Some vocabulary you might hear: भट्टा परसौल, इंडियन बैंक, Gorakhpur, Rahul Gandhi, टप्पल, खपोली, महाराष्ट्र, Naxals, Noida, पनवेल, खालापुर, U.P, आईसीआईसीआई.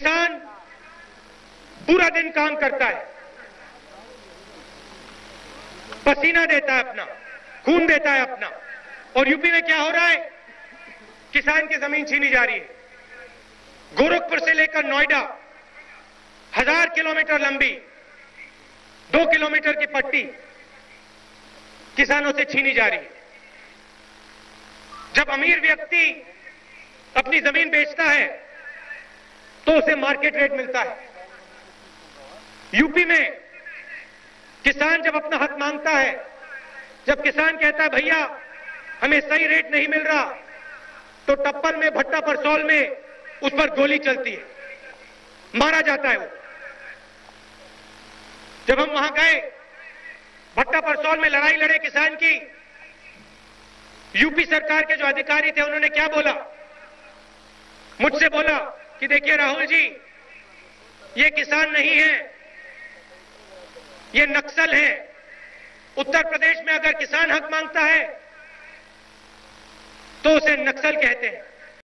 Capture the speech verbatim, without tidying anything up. किसान पूरा दिन काम करता है, पसीना देता है अपना, खून देता है अपना, और यूपी में क्या हो रहा है? किसान की जमीन छीनी जा रही है। गोरखपुर से लेकर नोएडा हजार किलोमीटर लंबी दो किलोमीटर की पट्टी किसानों से छीनी जा रही है। जब अमीर व्यक्ति अपनी जमीन बेचता है तो उसे मार्केट रेट मिलता है। यूपी में किसान जब अपना हक मांगता है, जब किसान कहता है भैया हमें सही रेट नहीं मिल रहा, तो टप्पल में, भट्टा परसौल में उस पर गोली चलती है, मारा जाता है वो। जब हम वहां गए, भट्टा परसौल में लड़ाई लड़े किसान की, यूपी सरकार के जो अधिकारी थे उन्होंने क्या बोला? मुझसे बोला कि देखिए राहुल जी, ये किसान नहीं है, ये नक्सल है। उत्तर प्रदेश में अगर किसान हक मांगता है तो उसे नक्सल कहते हैं।